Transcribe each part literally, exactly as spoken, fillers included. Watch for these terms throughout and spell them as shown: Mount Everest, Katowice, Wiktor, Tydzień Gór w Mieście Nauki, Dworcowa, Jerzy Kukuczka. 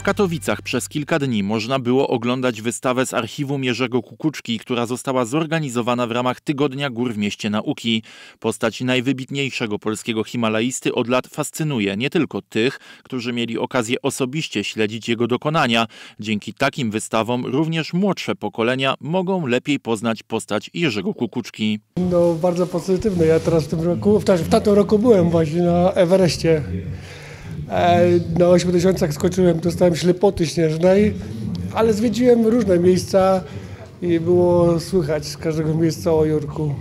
W Katowicach przez kilka dni można było oglądać wystawę z archiwum Jerzego Kukuczki, która została zorganizowana w ramach Tygodnia Gór w Mieście Nauki. Postać najwybitniejszego polskiego himalaisty od lat fascynuje nie tylko tych, którzy mieli okazję osobiście śledzić jego dokonania. Dzięki takim wystawom również młodsze pokolenia mogą lepiej poznać postać Jerzego Kukuczki. No, bardzo pozytywne. Ja teraz w tym roku, w, w tamtym roku byłem właśnie na Everestie. Na ośmiu tysiącach skoczyłem, dostałem ślepoty śnieżnej, ale zwiedziłem różne miejsca i było słychać z każdego miejsca o Jurku.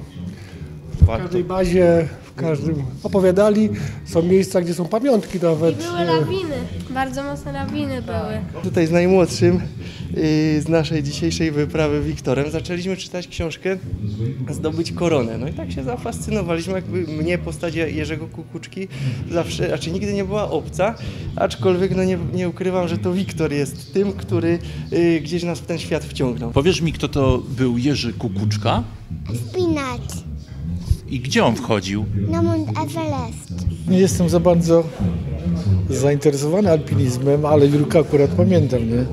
W każdej bazie, w każdym opowiadali, są miejsca, gdzie są pamiątki nawet. I były lawiny, bardzo mocne lawiny były. Tutaj z najmłodszym z naszej dzisiejszej wyprawy Wiktorem zaczęliśmy czytać książkę Zdobyć koronę. No i tak się zafascynowaliśmy, jakby mnie postać Jerzego Kukuczki zawsze, znaczy nigdy nie była obca, aczkolwiek no nie, nie ukrywam, że to Wiktor jest tym, który y, gdzieś nas w ten świat wciągnął. Powiesz mi, kto to był Jerzy Kukuczka? Spinacz. I gdzie on wchodził? Na Mount Everest. Nie jestem za bardzo zainteresowany alpinizmem, ale Jurka akurat pamiętam, nie?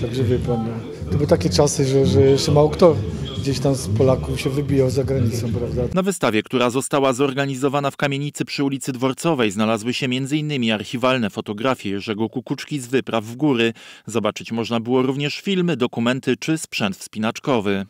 Także wie pan, to były takie czasy, że, że jeszcze mało kto gdzieś tam z Polaków się wybijał za granicą, prawda? Na wystawie, która została zorganizowana w kamienicy przy ulicy Dworcowej, znalazły się m.in. archiwalne fotografie Jerzego Kukuczki z wypraw w góry. Zobaczyć można było również filmy, dokumenty czy sprzęt wspinaczkowy.